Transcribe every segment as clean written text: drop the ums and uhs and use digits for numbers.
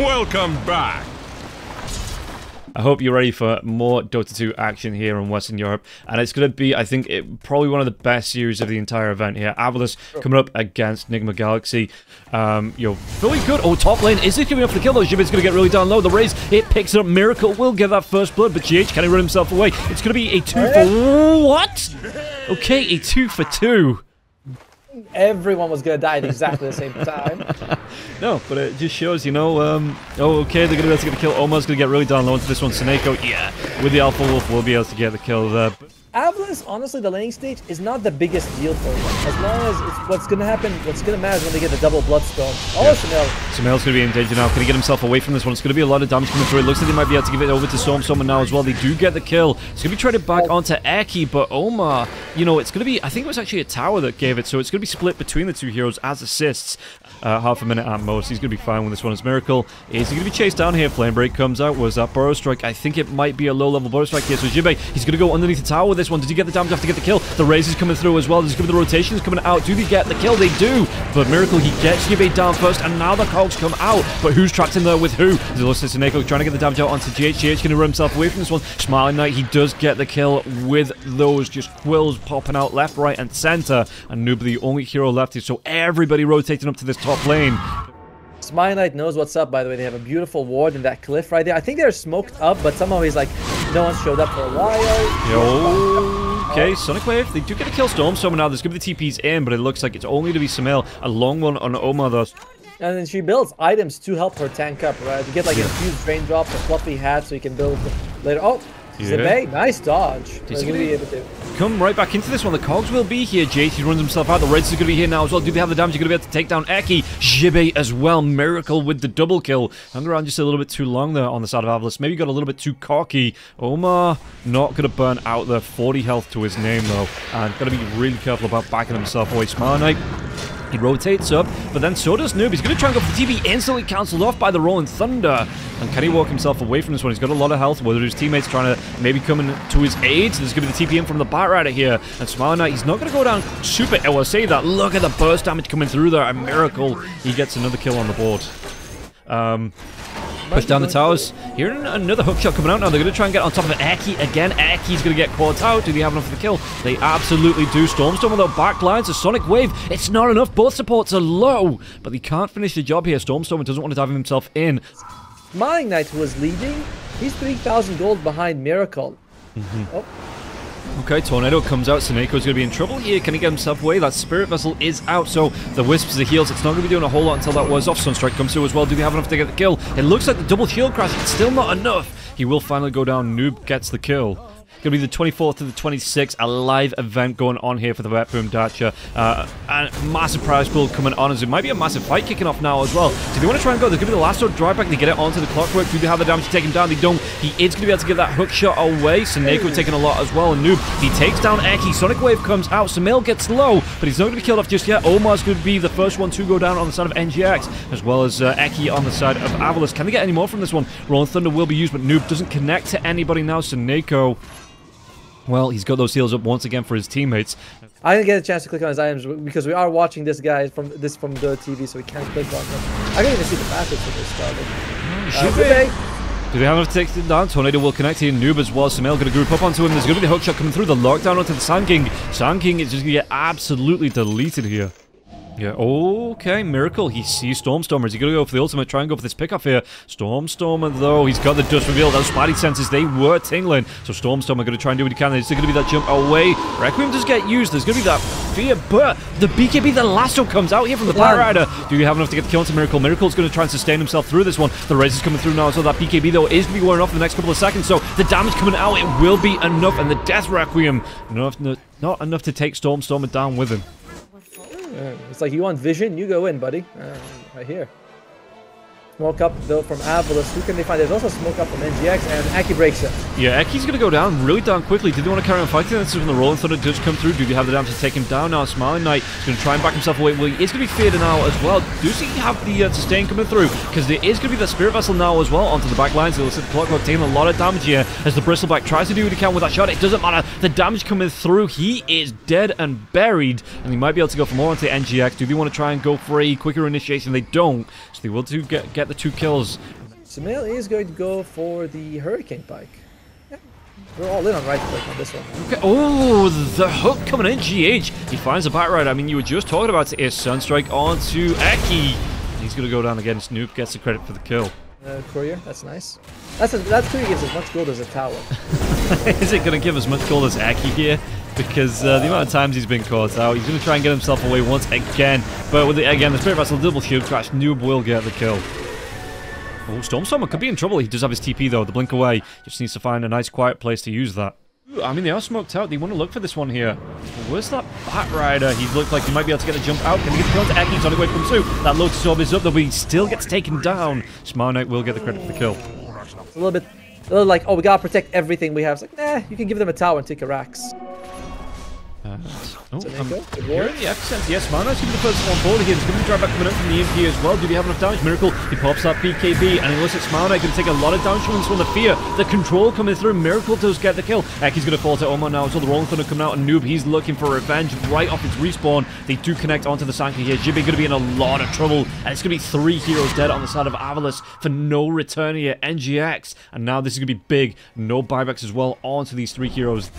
Welcome back. I hope you're ready for more Dota 2 action here in Western Europe, and it's going to be, I think, probably one of the best series of the entire event here. Avulus coming up against Nigma Galaxy. You're really good. Oh, top lane. Is it coming up for the kill? Though Jibbe's going to get really down low. The raise, it picks it up. Miracle will get that first blood, but GH can he run himself away? It's going to be a 2 for... What? Okay, a 2 for 2. Everyone was going to die at exactly the same time. No, but it just shows, you know, oh, okay, they're going to be able to get the kill. Omar's going to get really down low into this one. Sonneiko, yeah, with the Alpha Wolf, will be able to get the kill there. Avulus, honestly, the laning stage is not the biggest deal for them. As long as it's what's going to happen, what's going to matter is when they get the double Bloodstone. Oh, yeah. Sumail. Sumail's going to be in danger now. Can he get himself away from this one? It's going to be a lot of damage coming through. It looks like they might be able to give it over to Stormstormer now as well. They do get the kill. It's going to be traded back onto Eki, but Omar, you know, it's going to be, I think it was actually a tower that gave it, so it's going to be split between the two heroes as assists. Half a minute at most. He's going to be fine with this one. His Miracle is going to be chased down here. Flame Break comes out. Was that Burrow Strike? I think it might be a low-level Burrow Strike here. So Jibbe, he's going to go underneath the tower with this one. Did he get the damage off to get the kill? The raise is coming through as well. There's going to be the rotations coming out. Do they get the kill? They do. But Miracle, he gets Jibbe down first, and now the cogs come out. But who's trapped in there with who? Sonneiko trying to get the damage out onto GH. GH going to run himself away from this one. Smiling Knight, he does get the kill with those just quills popping out left, right, and center. And Noob, the only hero left here, so everybody rotating up to this top lane. Smiling Knight knows what's up, by the way. They have a beautiful ward in that cliff right there. I think they're smoked up, but somehow he's like, no one showed up for a while. Okay, Sonic Wave, they do get a kill Stormstormer now. There's going to be the TPs in, but it looks like it's only going to be Sumail. A long one on Omar, though. And then she builds items to help her tank up, right? You get like infused raindrops, a fluffy hat, so you can build later. Oh! Zibbe, nice dodge. He's going to be able to come right back into this one. The cogs will be here. JT runs himself out. The Reds is going to be here now as well. Do they have the damage? You're going to be able to take down Eki. Jibbe as well. Miracle with the double kill. Hung around just a little bit too long there on the side of Avulus. Maybe got a little bit too cocky. Omar not going to burn out there. 40 health to his name though. And got to be really careful about backing himself away. Smart Knight. He rotates up, but then so does Noob. He's going to try and go for the TP, instantly cancelled off by the Rolling Thunder. And can he walk himself away from this one? He's got a lot of health, whether his teammates trying to maybe come in to his aid. So there's going to be the TP in from the Batrider here. And Smiling Knight, he's not going to go down super. I will say that. Look at the burst damage coming through there. A miracle. He gets another kill on the board. Push down the towers. Here another hookshot coming out now. They're going to try and get on top of Eki again. Eki's going to get caught out. Do they have enough for the kill? They absolutely do. Stormstormer though, back lines. A Sonic Wave. It's not enough. Both supports are low. But they can't finish the job here. Stormstormer doesn't want to dive himself in. Smiling Knight, who was leading, he's 3,000 gold behind Miracle. Okay, Tornado comes out. Sonneiko's going to be in trouble here. Can he get himself away? That Spirit Vessel is out, so the Wisps, the heals, it's not going to be doing a whole lot until that wears off. Sunstrike comes through as well. Do they have enough to get the kill? It looks like the double heal crash. It's still not enough. He will finally go down. Noob gets the kill. Going to be the 24th to the 26th, a live event going on here for the Wet Boom Dacha. A massive prize pool coming on, as it might be a massive fight kicking off now as well. Do they want to try and go? There's going to be the last sort of drive back, and they get it onto the Clockwork. Do they have the damage to take him down? They don't. He is going to be able to get that hook shot away. Sonneiko taking a lot as well, and Noob, he takes down Eki. Sonic Wave comes out. Sumail gets low, but he's not going to be killed off just yet. Omar's going to be the first one to go down on the side of NGX, as well as Eki on the side of Avulus. Can they get any more from this one? Rolling Thunder will be used, but Noob doesn't connect to anybody now. Sonneiko, well, he's got those heals up once again for his teammates. I didn't get a chance to click on his items because we are watching this guy from the TV, so we can't click on them. I can't even see the facets of this guy. Do they have enough to take it down? Tornado will connect here. Noob as well. Sumail going to group up onto him. There's going to be the hookshot coming through. The lockdown onto the Sand King. Sand King is just going to get absolutely deleted here. Yeah, okay, Miracle, he sees Stormstormer. Is he going to go for the ultimate, try and go for this pickoff here? Stormstormer, though, he's got the dust reveal. Those spidey senses, they were tingling. So Stormstormer going to try and do what he can. There's going to be that jump away. Requiem does get used. There's going to be that fear, but the BKB, the lasso comes out here from the Batrider. Do you have enough to get the kill onto Miracle? Miracle's going to try and sustain himself through this one. The raise is coming through now, so that BKB, though, is going to be wearing off in the next couple of seconds. So the damage coming out, it will be enough. And the Death Requiem, not enough to take Stormstormer down with him. It's like, you want vision, you go in, buddy. Right here. Smoke up, though, from Avulus. Who can they find? There's also smoke up from NGX, and Eki breaks it. Yeah, Eki's going to go down really down quickly. Did they want to carry on fighting? That's when the Rolling Thunder does come through. Do they have the damage to take him down now? Smiling Knight is going to try and back himself away. Well, he is going to be feared now as well. Does he have the sustain coming through? Because there is going to be the Spirit Vessel now as well onto the back lines. So it looks like the Clockwork taking a lot of damage here as the Bristleback tries to do what he can with that shot. It doesn't matter. The damage coming through. He is dead and buried, and he might be able to go for more onto the NGX. Do they want to try and go for a quicker initiation? They don't. So they will get the 2 kills. Sumail is going to go for the Hurricane Pike. Yeah. We're all in on right click on this one. Okay. Oh, the hook coming in, GH. He finds a back right. I mean, you were just talking about it. Sunstrike onto Eki. He's going to go down against Noob, gets the credit for the kill. Courier, that's nice. That courier gives as much gold as a tower. Is it going to give as much gold as Eki here? Because the amount of times he's been caught out, he's going to try and get himself away once again. But with the Spirit Vessel double shield crash, Noob will get the kill. Oh, Stormstormer could be in trouble. He does have his TP though, the blink away. Just needs to find a nice quiet place to use that. Ooh, I mean, they are smoked out. They want to look for this one here. Well, where's that Batrider? He looked like he might be able to get a jump out. Can he get the kill to Eki? He's on the way from 2. That Lotus Orb is up, though, but he still gets taken down. Smiling Knight will get the credit for the kill. It's a little like, oh, we gotta protect everything we have. It's like, nah, you can give them a tower and take a Rax. You're in the epicenter, yes. Manus, even the first one forward here. There's going to be drive back coming up from the MP as well. Do we have enough damage? Miracle, he pops that PKB, and he looks at Smiling Knight. Going to take a lot of damage from this one. The fear, the control coming through. Miracle does get the kill. Eki's going to fall to Omar now. So the Rolling Thunder coming out, and Noob, he's looking for revenge right off his respawn. They do connect onto the Sanctuary here. Jibbe going to be in a lot of trouble, and it's going to be 3 heroes dead on the side of Avulus for no return here. NGX, and now this is going to be big. No buybacks as well onto these 3 heroes.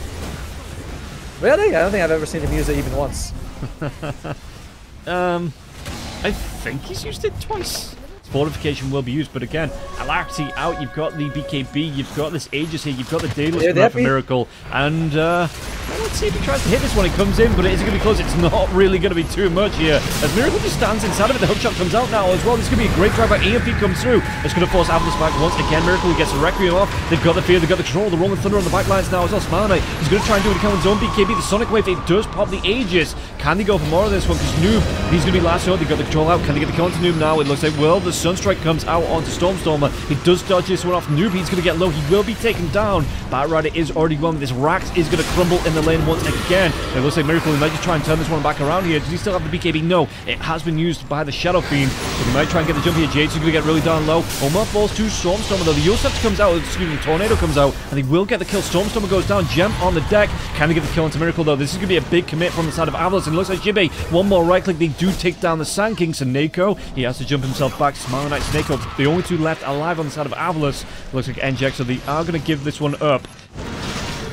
Really? I don't think I've ever seen him use it even once. I think he's used it twice. Fortification will be used, but again, Alacrity out. You've got the BKB, you've got this Aegis here, you've got the Daedalus coming out for Miracle, and let's see if he tries to hit this one. It comes in, but it isn't going to be close. It's not really going to be too much here. As Miracle just stands inside of it, the hookshot comes out now as well. This is going to be a great drive by EMP comes through. It's going to force Avulus back once again. Miracle gets the Requiem off. They've got the fear, they've got the control, the Rolling Thunder on the back lines now as well. Smiling Knight is going to try and do it again with his own BKB. The Sonic Wave, it does pop the Aegis. Can they go for more of this one? Because Noob, he's going to be last shot. They've got the control out. Can they get the kill onto Noob now? It looks like, well, the Sunstrike comes out onto Stormstormer. He does dodge this one off. Noob, he's going to get low. He will be taken down. Batrider is already gone. This Rax is going to crumble in the lane once again. It looks like Miracle, he might just try and turn this one back around here. Does he still have the BKB? No, it has been used by the Shadow Fiend. So he might try and get the jump here. Jade's going to get really down low. Omar falls to Stormstormer though. The Yosef comes out, excuse me, Tornado comes out, and he will get the kill. Stormstormer goes down. Gem on the deck. Can they get the kill onto Miracle though? This is going to be a big commit from the side of Avulus, and it looks like Jibbe. One more right click. They do take down the Sand King. Sonneiko, he has to jump himself back. Smiling Knight, Sonneiko, the only 2 left alive on the side of Avulus. Looks like NGX, so they are going to give this one up.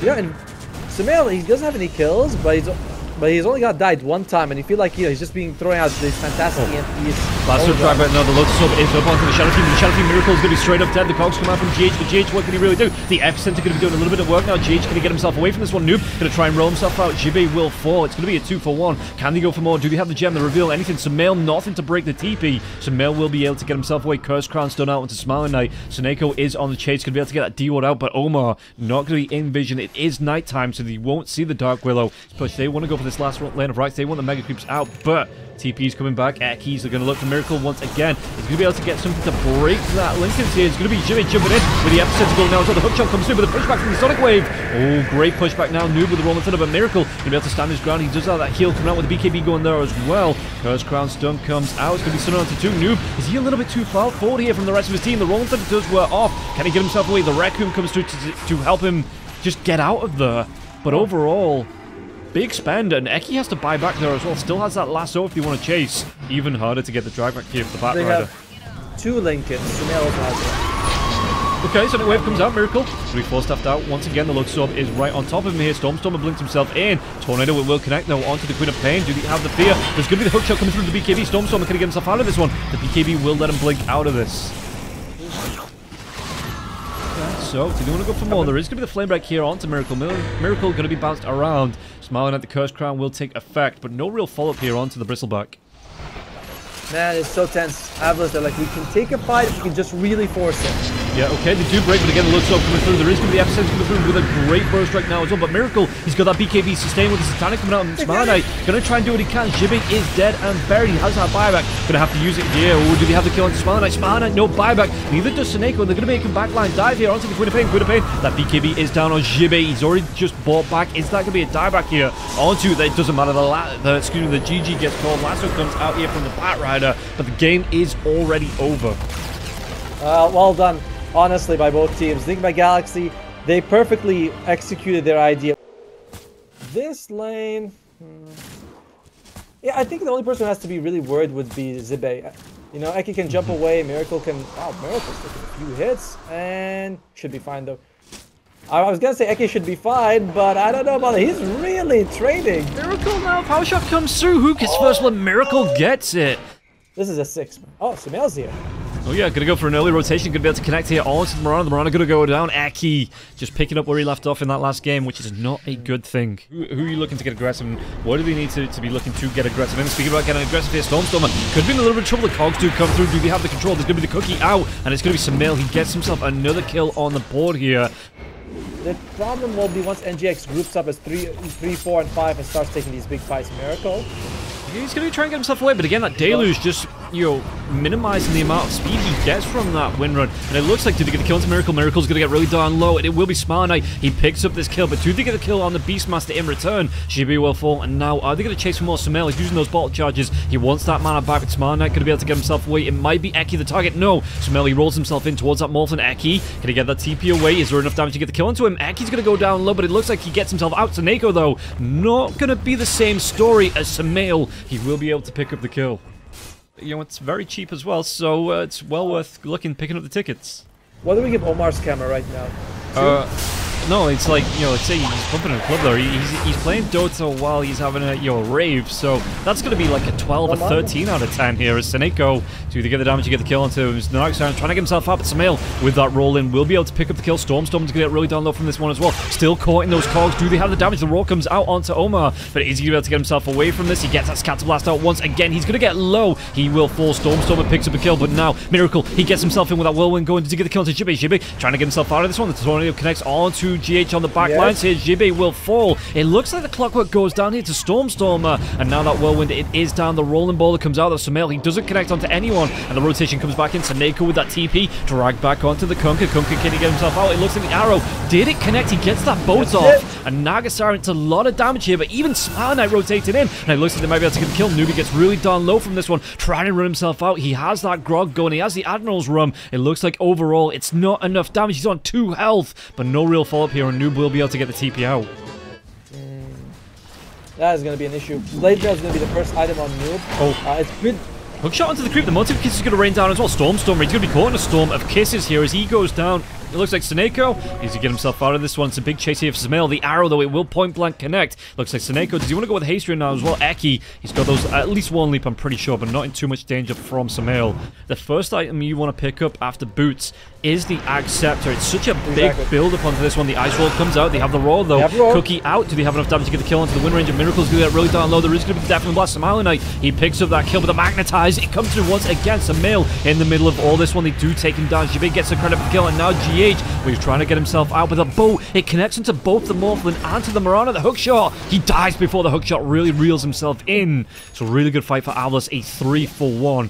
Yeah, and Sumail, he doesn't have any kills, but he's only got died 1 time, and you feel like, you know, he's just being thrown out these fantastic EMPs. Last one drive right now, the Lotus Orb is up onto the Shadow Team. The Shadow Team Miracle is going to be straight up dead. The cogs come out from GH, but GH, what can he really do? The Epicenter going to be doing a little bit of work now. GH going to get himself away from this one. Noob going to try and roll himself out. Jibbe will fall. It's going to be a 2 for 1. Can they go for more? Do they have the gem, the reveal, anything? Sumail, nothing to break the TP. Sumail will be able to get himself away. Curse Crown's done out onto Smiling Knight. Sonneiko is on the chase, going to be able to get that D-Ward out, but Omar not going to be in vision. It is nighttime, so they won't see the Dark Willow. But they want to go for this last lane of rights. They want the Mega Creeps out, but TP's coming back. Eki's are going to look for Miracle once again. He's going to be able to get something to break that Lincoln's here. It's going to be Jibbe jumping in with the Epicenter going now. So the hookshot comes through with the pushback from the Sonic Wave. Oh, great pushback now. Noob with the Rolling Thunder, but Miracle going to be able to stand his ground. He does have that heal coming out with the BKB going there as well. Curse Crown stun comes out. It's going to be Sunner onto 2. Noob, is he a little bit too far forward here from the rest of his team? The Rolling Thunder does wear off. Can he get himself away? The Raccoon comes through to help him just get out of there. But overall, big spend, and Eki has to buy back there as well. Still has that lasso if you want to chase. Even harder to get the drag back here for the Batrider. They have 2 Lincolns. Sumail has one. Okay, Sonic Wave comes out. Miracle. 3 4 stuffed out. Once again, the Lotus Orb is right on top of him here. Stormstormer blinks himself in. Tornado will connect now onto the Queen of Pain. Do they have the fear? There's going to be the hookshot coming through the BKB. Stormstormer can get himself out of this one. The BKB will let him blink out of this. So, do you want to go for more? There is going to be the flame break here onto Miracle. Miracle going to be bounced around. Smiling Knight, the Curse Crown will take effect, but no real follow-up here onto the Bristleback. Man, it's so tense. Avulus, they're like, we can take a fight, we can just really force it. Yeah, okay, they do break, but again, the Lotus Orb coming through. There is going to be the Epicenter coming through with a great burst right now as well. But Miracle, he's got that BKB sustain with the Satanic coming out, and Smiling Knight going to try and do what he can. Jibbe is dead and buried. He has that buyback. Going to have to use it here. Or do they have to kill on Smiling Knight? Smiling Knight, no buyback. Neither does Sonneiko. They're going to make him backline dive here onto the Queen of Pain. Queen of Pain, that BKB is down on Jibbe. He's already just bought back. Is that going to be a dieback here? Onto that, it doesn't matter. The GG gets called. Lasso comes out here from the Batrider, but the game is already over. Well done, honestly, by both teams. Nigma Galaxy, they perfectly executed their idea. This lane... Yeah, I think the only person who has to be really worried would be Jibbe. You know, Eki can jump away, Miracle can... Wow, Miracle's taking a few hits, and... Should be fine, though. I was gonna say Eki should be fine, but I don't know about it. He's really trading. Miracle now, power shot comes through. Who gets first one? Miracle gets it. This is a 6. Oh, Sumail's here. Oh yeah, gonna go for an early rotation. Gonna be able to connect here onto the Marana. The Marana gonna go down. Eki just picking up where he left off in that last game, which is not a good thing. Who are you looking to get aggressive? And what do they need to be looking to get aggressive? And speaking about getting aggressive here, Stormstormer could be in a little bit of trouble. The cogs do come through. Do they have the control? There's gonna be the cookie out, and it's gonna be Sumail. He gets himself another kill on the board here. The problem will be once NGX groups up as 3, 4, and 5 and starts taking these big fights. Miracle, he's going to try and get himself away, but again, that Deluge just, you know, minimizing the amount of speed he gets from that wind run. And it looks like, did they get the kill into Miracle? Miracle's going to get really darn low, and it will be Smiling Knight. He picks up this kill, but do they get the kill on the Beastmaster in return? Jibbe will fall, and now are they going to chase for more? Sumail is using those bottle charges. He wants that mana back, but Smiling Knight going to be able to get himself away. It might be Eki the target. No, Sumail, he rolls himself in towards that Morphin. Eki going to get that TP away. Is there enough damage to get the kill onto him? Eki's going to go down low, but it looks like he gets himself out. Sonneiko, though, not going to be the same story as Sumail. He will be able to pick up the kill. You know, it's very cheap as well, so it's well worth picking up the tickets. What do we give Omar's camera right now? No, it's like, you know, let's say he's pumping a club there. He's playing Dota while he's having a, you know, rave, so that's going to be like a 12 or 13 out of 10 here. As Sonneiko, to either get the damage or get the kill onto him. Trying to get himself up, but Sumail, with that roll in, will be able to pick up the kill. Stormstormer's going to get really down low from this one as well. Still caught in those cogs. Do they have the damage? The roll comes out onto Omar, but is he going to be able to get himself away from this? He gets that Scatter Blast out once again. He's going to get low. He will fall. Stormstormer picks up a kill, but now Miracle, he gets himself in with that whirlwind going. Does he get the kill onto Jibbe? Jibbe trying to get himself out of this one. The tornado connects onto GH on the back lines here. Jibbe will fall. It looks like the clockwork goes down here to Stormstormer, and now that whirlwind, it is down. The rolling ball that comes out of Sumail, he doesn't connect onto anyone, and the rotation comes back in. Sonneiko with that TP, dragged back onto the Kunkka. Kunkka, can he get himself out? It looks like the arrow, did it connect? He gets that boat off, and Nagasara, it's a lot of damage here, but even Smiling Knight rotated in, and it looks like they might be able to get the kill. Noob gets really darn low from this one, trying to run himself out. He has that grog going, he has the Admiral's rum. It looks like overall, it's not enough damage. He's on 2 health, but no real fall up here, and Noob will be able to get the TP out. That is going to be an issue. Blade Mail is going to be the first item on Noob. It's been... Hookshot onto the creep. The Mountain of Kisses is going to rain down as well. Stormstormer, he's going to be caught in a storm of kisses here as he goes down. It looks like Sonneiko needs to get himself out of this one. It's a big chase here for Sumail. The arrow, though, it will point blank connect. Looks like Sonneiko, does he want to go with Haste now as well? Eki, he's got those at least one leap, I'm pretty sure, but not in too much danger from Sumail. The first item you want to pick up after boots is the Ag Scepter. It's such a big build-up onto this one. The Ice Roll comes out. They have the roll, though. Cookie out. Do they have enough damage to get the kill onto the Windranger? Miracle's going to get really down low. There is going to be Deafening Blast. Smiling Knight, he picks up that kill, but the Magnetize, it comes through once again. Sumail in the middle of all this one. They do take him down. Jibbe gets a credit for the kill, and now GH, where he's trying to get himself out with a bow. It connects into both the Morphlin and to the Marana. The hookshot, he dies before the hookshot really reels himself in. So really good fight for Avulus, a 3-for-1.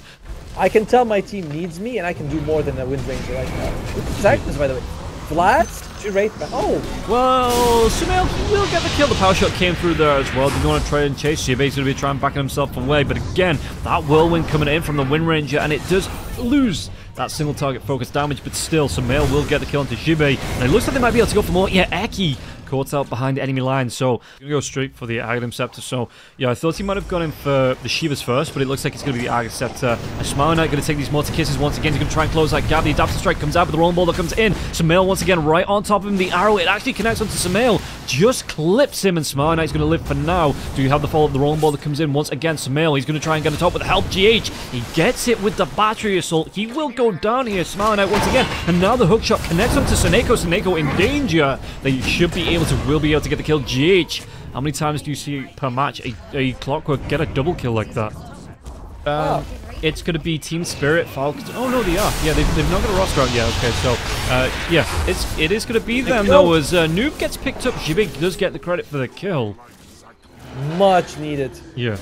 I can tell my team needs me, and I can do more than a Windranger right now. What's this, by the way? Flats to Wraith. Oh! Well, Sumail, he will get the kill. The power shot came through there as well. Didn't want to try and chase. Jibbe's going to be trying to back himself away. But again, that whirlwind coming in from the Windranger, and it does lose that single target focus damage. But still, Sumail will get the kill onto Jibbe. And it looks like they might be able to go for more. Yeah, Eki caught out behind enemy line, so going to go straight for the Aghanim Scepter. So yeah, I thought he might have gone in for the Shivas first, but it looks like it's going to be the Aghanim Scepter. And Smiling Knight going to take these Mortar Kisses once again. He's going to try and close that gap. The Adaptive Strike comes out, but the Rolling Ball that comes in. Sumail once again right on top of him. The arrow, it actually connects onto Sumail, just clips him, and Smiling Knight's going to live for now. Do you have the fall of the Rolling Ball that comes in once again? Sumail, he's going to try and get on top with the help. GH, he gets it with the Battery Assault. He will go down here. Smiling Knight once again, and now the hookshot connects onto Sonneiko. Sonneiko in danger. They should be able will be able to get the kill. GH, how many times do you see per match a clockwork get a double kill like that? It's going to be Team Spirit, Falcons. Oh no, they are. Yeah, they've not got a roster out yet. Okay, so yeah, it is going to be them though, as Noob gets picked up. Jibbe does get the credit for the kill. Much needed. Yeah.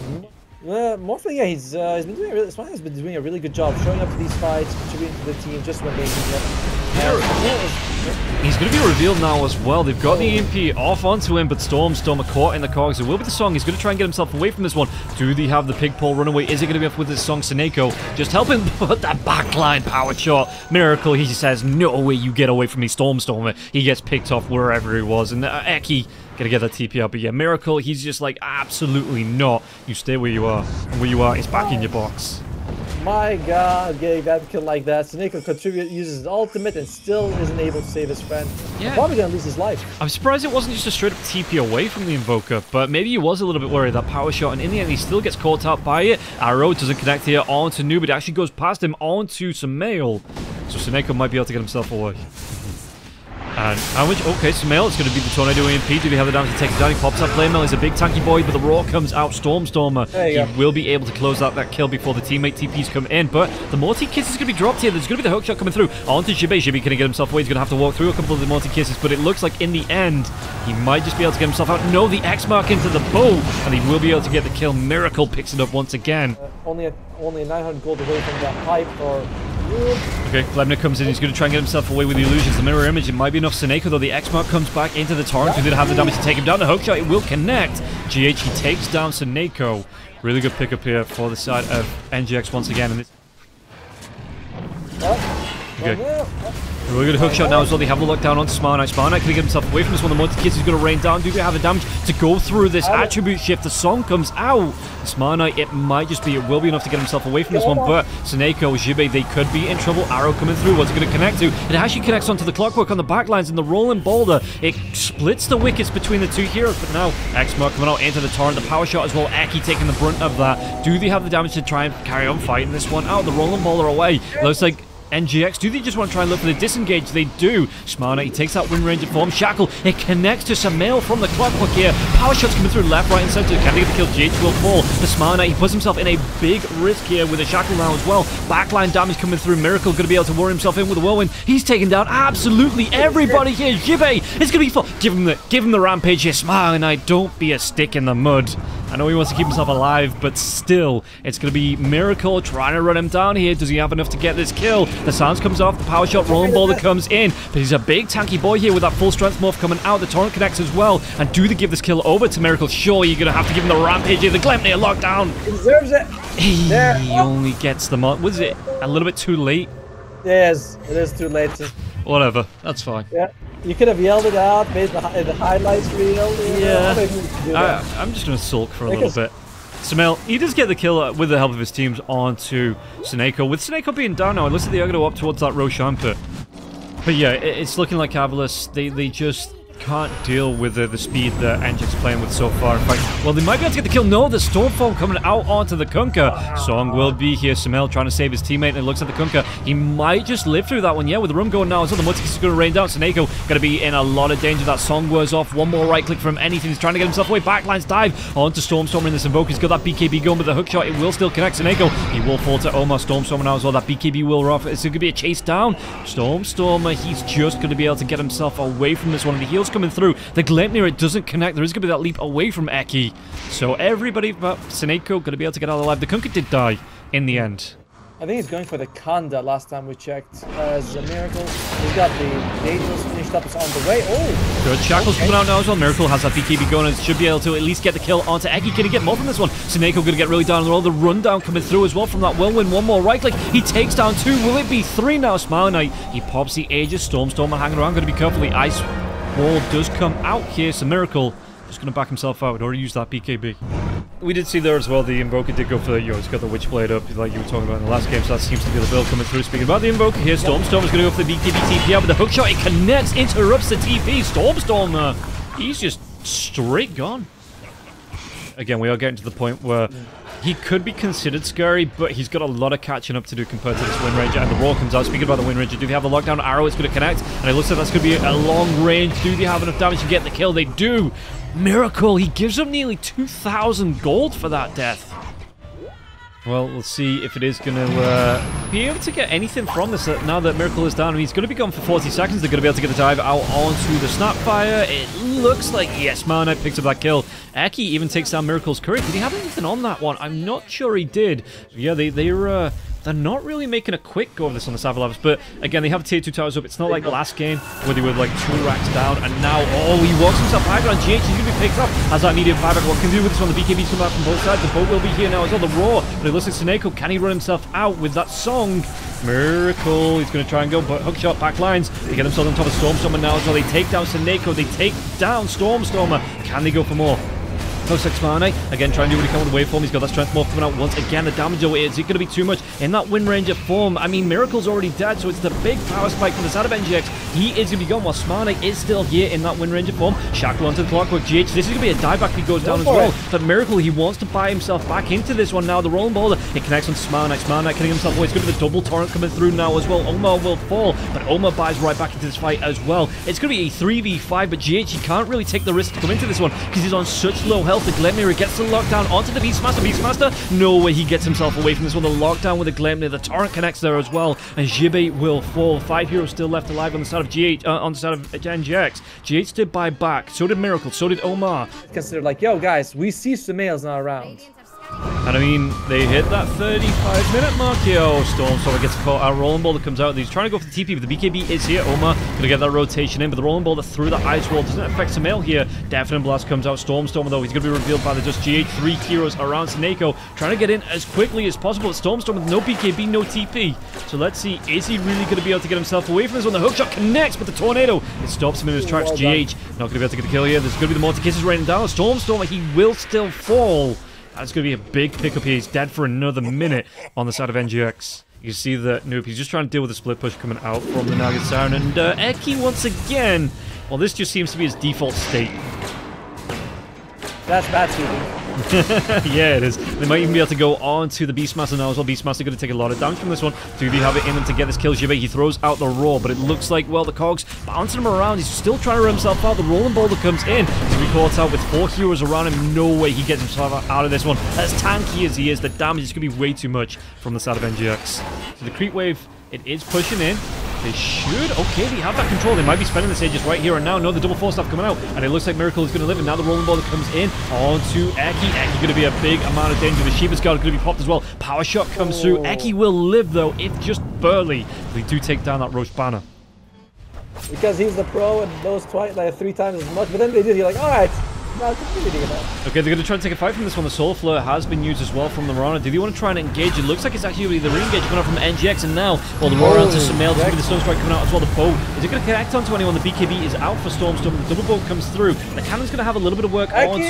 Morphling, yeah, he's been doing a really good job showing up to these fights, contributing to the team just when they need him. He's going to be revealed now as well. They've got the EMP off onto him, but Stormstormer caught in the cogs. It will be the song. He's going to try and get himself away from this one. Do they have the Pigpole runaway? Is it going to be up with this song? Sonneiko just help him put that backline power shot. Miracle, he says, no way you get away from me. Stormstormer, he gets picked off wherever he was. And Eki, Gonna get that TP up, but yeah, Miracle, he's just like, absolutely not. You stay where you are, and where you are is back in your box. My god, getting that kill like that. Sonneiko contribute uses his ultimate and still isn't able to save his friend. Yeah. Probably gonna lose his life. I'm surprised it wasn't just a straight up TP away from the Invoker, but maybe he was a little bit worried that power shot, and in the end he still gets caught out by it. Arrow doesn't connect here onto Noob, it actually goes past him onto Sumail. So Sonneiko might be able to get himself away. And how much? Okay, Sumail, it's going to be the Tornado EMP. Do we have the damage to take it down? He pops up. Flamel is a big tanky boy, but the Roar comes out. Stormstormer, he will be able to close out that kill before the teammate TPs come in. But the Morty Kiss is going to be dropped here. There's going to be the hookshot coming through. Onto Jibbe. Jibbe going to get himself away. He's going to have to walk through a couple of the Morty Kisses, but it looks like in the end, he might just be able to get himself out. No, the X mark into the bow, and he will be able to get the kill. Miracle picks it up once again. Only 900 gold away from that hype or... Okay, Glemner comes in, he's going to try and get himself away with the illusions, the mirror image, it might be enough. Sonneiko though, the X-Mark comes back into the torrent, we did have the damage to take him down, the hookshot, it will connect, GH, he takes down Sonneiko. Really good pickup here for the side of NGX once again. And okay. Really good hookshot now as well, they have a lockdown on Smiling Knight. Smiling Knight can get himself away from this one, the Morty Kiss is going to rain down, do they have the damage to go through this attribute shift, the song comes out. Smiling Knight, it might just be, it will be enough to get himself away from this one, but Sonneiko, Jibbe, they could be in trouble. Arrow coming through, what's it going to connect to? It actually connects onto the clockwork on the backlines and the rolling boulder. It splits the wickets between the two heroes, but now X-Mark coming out into the torrent, the power shot as well, Eki taking the brunt of that. Do they have the damage to try and carry on fighting this one out? The rolling boulder away, looks like NGX, do they just want to try and look for the disengage? They do. Smarna, he takes that Windranger form. Shackle, it connects to Sumail from the clockwork here. Power shots coming through left, right, and center. Can they get the kill? GH will fall. The Smarna, he puts himself in a big risk here with a Shackle now as well. Backline damage coming through. Miracle going to be able to worry himself in with a whirlwind. He's taking down absolutely everybody here. Jibbe, it's going to be full. Give him the rampage here. Smiling Knight, don't be a stick in the mud. I know he wants to keep himself alive, but still, it's going to be Miracle trying to run him down here. Does he have enough to get this kill? The sounds comes off, the power shot, rolling ball that comes in, but he's a big tanky boy here with that full strength morph coming out, the torrent connects as well, and do they give this kill over to Miracle? Sure, you're going to have to give him the rampage here, the Glemnir lockdown! He deserves it! He only gets them on, was it a little bit too late? Yes, it is too late. Whatever, that's fine. Yeah. You could have yelled it out, made the highlights real. Yeah, I'm just going to sulk for a little bit. Sumail, he does get the kill with the help of his teams onto Sonneiko. With Sonneiko being down now, it looks like they are going to go up towards that Roshan pit. But yeah, it's looking like Avulus, they just can't deal with the speed that Anjik's playing with so far. In fact, well, they might be able to get the kill. No, the Stormform coming out onto the Kunkka. Song will be here. Sumail trying to save his teammate, and it looks at the Kunkka. He might just live through that one. Yeah, with the room going now as well. The Mortis is going to rain down. Sonneiko going to be in a lot of danger. That Song wears off. One more right click from anything. He's trying to get himself away. Backlines dive onto Stormstormer in this Invoker. He's got that BKB going with the hookshot. It will still connect. Sonneiko, he will fall to Omar. Stormstormer now as well. That BKB will roll off. It's going to be a chase down. Stormstormer, he's just going to be able to get himself away from this one. And the heals coming through. The Gleipnir, it doesn't connect. There is going to be that leap away from Eki. So everybody but Sonneiko going to be able to get out alive. The Kunkka did die in the end. I think he's going for the Kanda last time we checked as a Miracle. He's got the Dangerous finished up on the way. Oh! Good. Shackle's coming out now as well. Miracle has that BKB going and should be able to at least get the kill onto Eki. Can he get more from this one? Sonneiko going to get really down on the roll. The rundown coming through as well from that whirlwind. One more right click. He takes down two. Will it be three now? Smiling Knight. He pops the Aegis. Stormstormer hanging around. Going to be careful. The Ice Wall does come out here. So Miracle just going to back himself out. Already used that BKB. We did see there as well, the Invoker did go for the, he's got the Witchblade up, like you were talking about in the last game, so that seems to be the build coming through. Speaking about the Invoker here, Stormstormer's going to go for the BKB TP out, but the hookshot, it connects, interrupts the TP. Stormstormer, he's just straight gone. Again, we are getting to the point where he could be considered scary, but he's got a lot of catching up to do compared to this Windranger, and the roar comes out. Speaking about the Windranger, do they have a lockdown arrow? It's going to connect, and it looks like that's going to be a long range. Do they have enough damage to get the kill? They do. Miracle, he gives up nearly 2,000 gold for that death. Well, we'll see if it is going to be able to get anything from this now that Miracle is down. I mean, he's going to be gone for 40 seconds. They're going to be able to get the dive out onto the Snapfire. It looks like, yes, Marnite picks up that kill. Eki even takes down Miracle's courier. Did he have anything on that one? I'm not sure he did. Yeah, they're not really making a quick go of this on the Savalabs, but again, they have tier 2 towers up. It's not like the last game where they were like 2 racks down, and now, he walks himself high ground. GH is going to be picked up. Has that medium 5 rack? What can he do with this one? The BKB's come out from both sides. The boat will be here now as well. The roar, but it looks like Sonneiko, can he run himself out with that song? Miracle, he's going to try and go, but hookshot back lines. They get themselves on top of Stormstormer now as well. They take down Sonneiko, they take down Stormstormer. Can they go for more? Mane again trying to do what he can with the waveform. He's got that strength morph coming out once again. The damage over here, is it going to be too much in that Windranger form? I mean, Miracle's already dead, so it's the big power spike from the side of NGX. He is going to be gone while Mane is still here in that Windranger form. Shackle onto the clockwork GH. This is going to be a dieback if he goes down as well. But Miracle, he wants to buy himself back into this one now. The rolling boulder, it connects on Mane. Mane killing himself away. It's going to be the double torrent coming through now as well. Omar will fall, but Omar buys right back into this fight as well. It's going to be a 3v5, but GH, he can't really take the risk to come into this one because he's on such low health. The Glemnir gets the lockdown onto the Beastmaster. Beastmaster, no way he gets himself away from this one. The lockdown with the Glemnir, the torrent connects there as well, and Jibbe will fall. 5 heroes still left alive on the side of GH, on the side of NGX. GH did buy back, so did Miracle, so did Omar. Considered like, yo guys, we see Sumail's not around. And I mean, they hit that 35-minute mark here. Oh, Stormstormer gets caught out. Rolling Boulder comes out. He's trying to go for the TP, but the BKB is here. Omar going to get that rotation in, but the Rolling Boulder through the Ice Wall doesn't affect Sumail here. Deafening Blast comes out. Stormstormer, though, he's going to be revealed by the just GH3 heroes around Sonneiko, trying to get in as quickly as possible. Stormstormer with no BKB, no TP. So let's see, is he really going to be able to get himself away from this one? The hookshot connects, but the Tornado, it stops him in his tracks. Well, GH not going to be able to get a kill here. There's going to be the Mortar Kisses raining down. Stormstormer, he will still fall. That's going to be a big pickup here. He's dead for another minute on the side of NGX. You can see that Noob, he's just trying to deal with the split push coming out from the Naga Siren. And Eki once again. Well, this just seems to be his default state. That's bad TV. Yeah, it is. They might even be able to go on to the Beastmaster now as well. Beastmaster going to take a lot of damage from this one. Do they have it in them to get this kill? Jibbe, he throws out the roar, but it looks like, well, the cogs bouncing him around. He's still trying to run himself out. The rolling boulder comes in. He's caught out with 4 heroes around him. No way he gets himself out of this one. As tanky as he is, the damage is going to be way too much from the side of NGX. So the creep wave, it is pushing in. They should. Okay, they have that control. They might be spending this ages right here and now. No, the double force staff coming out. And it looks like Miracle is going to live. And now the rolling ball that comes in onto Eki. Eki going to be a big amount of danger. The Sheep's Guard is going to be popped as well. Power shot comes through. Eki will live, though, if just barely. They do take down that Roche banner. Because he's the pro and knows twice, like 3 times as much. But then they did. You're like, all right. No, okay, they're going to try and take a fight from this one. The Soul Flare has been used as well from the Marana. Did he want to try and engage? It looks like it's actually the re-engage coming out from NGX, and now, well, the Marana to Sumail. There's going to be the Stone Strike coming out as well. The bow, is it going to connect onto anyone? The BKB is out for Stormstormer. The double bow comes through. The cannon's going to have a little bit of work onto...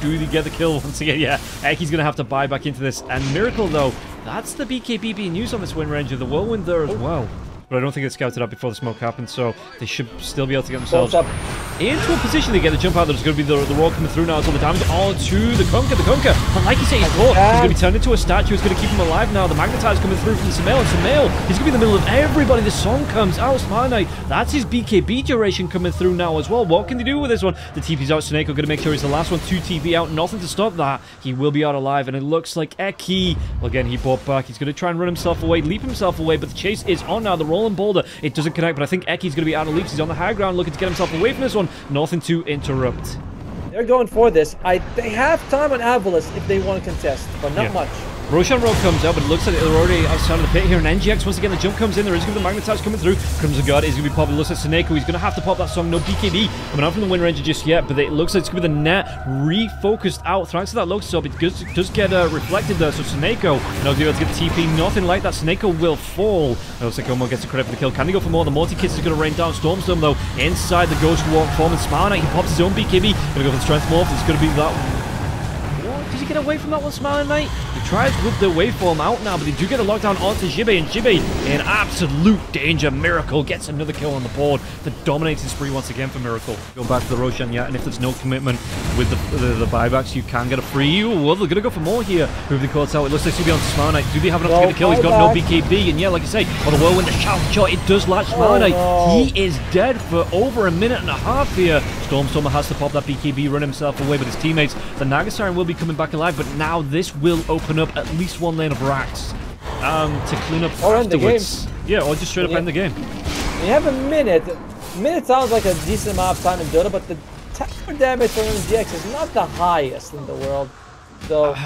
Do they get the kill once again? Yeah, Eki's going to have to buy back into this. And Miracle, though, that's the BKB being used on this Windranger. The Whirlwind there as well. But I don't think they scouted out before the smoke happened, so they should still be able to get themselves into a position to get the jump out. There's going to be the roar coming through now, so the damage onto the Kunkka. The Kunkka, but like you say, he's caught. He's going to be turned into a statue. It's going to keep him alive now. The magnetize coming through from Sumail, and Sumail, he's going to be in the middle of everybody. The song comes out. Smiling Knight, that's his BKB duration coming through now as well. What can they do with this one? The TP's out. Sonneiko going to make sure he's the last one. 2 TP out. Nothing to stop that. He will be out alive, and it looks like Eki, well, again, he bought back. He's going to try and run himself away, leap himself away, but the chase is on now. The rolling boulder, it doesn't connect, but I think Eki's going to be out of leaps. He's on the high ground looking to get himself away from this one. Nothing to interrupt. They're going for this. They have time on Avulus if they want to contest, but not much. Roshan Road comes out, but it looks like they're already outside of the pit here. And NGX, once again, the jump comes in. There is going to be the magnetize coming through. Crimson Guard is going to be popping. Looks like Sonneiko, he's going to have to pop that song. No BKB coming out from the Windranger just yet, but it looks like it's going to be the net refocused out. Thanks to that low sub, it does get reflected there. So Sonneiko, now be able to get the TP. Nothing like that. Sonneiko will fall. It looks like Omar gets the credit for the kill. Can they go for more? The multi kiss is going to rain down. Stormstorm, though, inside the Ghost Walk form. And Smiling Knight, he pops his own BKB. Going to go for the Strength Morph. It's going to be that. Did he get away from that one, Smiling Knight? They tried with the waveform out now, but they do get a lockdown onto Jibbe, and Jibbe in absolute danger. Miracle gets another kill on the board. The dominating spree once again for Miracle. Go back to the Roshan yet, and if there's no commitment with the buybacks, you can get a free. Well, they're going to go for more here. Move the courts out. It looks like he'll be on Smiling Knight. Do they have enough to get a kill? He's got no BKB, and yeah, like you say, on the whirlwind, the shout shot, it does latch Smiling Knight. He is dead for over a minute and a half here. Stormstormer has to pop that BKB, run himself away, but his teammates, the Nagasaren, will be coming back alive, but now this will open up at least one lane of racks to clean up or afterwards. End the game. Yeah, or just straight up end the game. We have a minute. A minute sounds like a decent amount of time in Dota, but the tower damage from NGX is not the highest in the world. So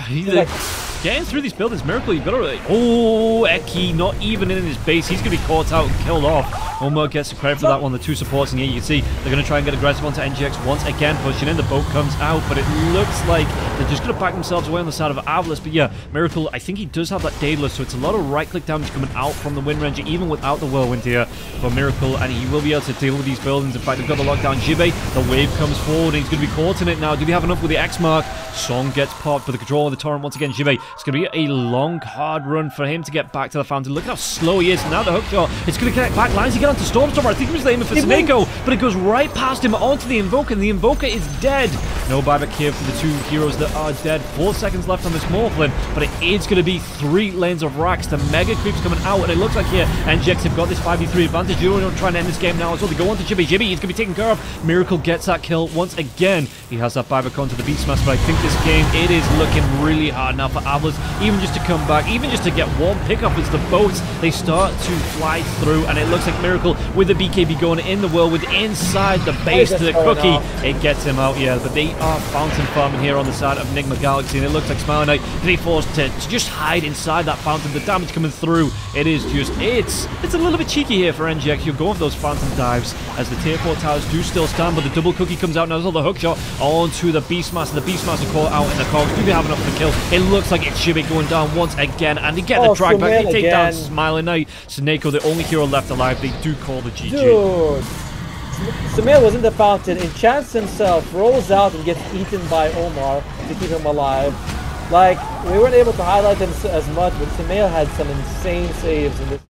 getting through these buildings, Miracle, you've got to really... Oh, Eki not even in his base. He's going to be caught out and killed off. Omar gets the credit for that one. The two supports in here, you can see they're going to try and get aggressive onto NGX once again, pushing in. The boat comes out, but it looks like they're just going to back themselves away on the side of Avulus. But yeah, Miracle, I think he does have that Daedalus, so it's a lot of right-click damage coming out from the Windranger, even without the Whirlwind here for Miracle, and he will be able to deal with these buildings. In fact, they've got the lockdown. Jibbe, the wave comes forward, and he's going to be caught in it now. Do they have enough with the X mark? Song gets popped for the control of the Torrent once again. Jibbe, it's going to be a long, hard run for him to get back to the fountain. Look at how slow he is. Now the hook shot, it's going to connect back lines. He got onto Stormstormer. I think he was aiming for Sonneiko, but it goes right past him onto the Invoker, and the Invoker is dead. No buyback here for the two heroes that are dead. 4 seconds left on this Morphlin, but it is going to be 3 lanes of racks. The Mega Creep's coming out, and it looks like here NGX have got this 5v3 advantage. They're trying to end this game now as well. They go on to Jibbe. Jibbe, he's going to be taken care of. Miracle gets that kill once again. He has that buyback onto the Beast Master, but I think this game, it is looking really hard now for Avulus, even just to come back, even just to get one pickup. It's the boats, they start to fly through, and it looks like Miracle with the BKB going in the Whirlwind inside the base to the Cookie. It gets him out, yeah, but they are fountain farming here on the side of Nigma Galaxy, and it looks like Smiling Knight to be forced to just hide inside that fountain. The damage coming through, it is just, it's a little bit cheeky here for NGX. You're going for those fountain dives as the tier 4 towers do still stand, but the double Cookie comes out now. There's all the hook shot onto the Beastmaster. The Beastmaster caught out in the cogs. Do they have enough for the kill? It looks like it should be going down once again, and they get the drag back. They take down Smiling Knight. Sonneiko, the only hero left alive. They do call the GG. Dude. Sumail was in the fountain, enchants himself, rolls out and gets eaten by Omar to keep him alive. Like, we weren't able to highlight him as much, but Sumail had some insane saves in this.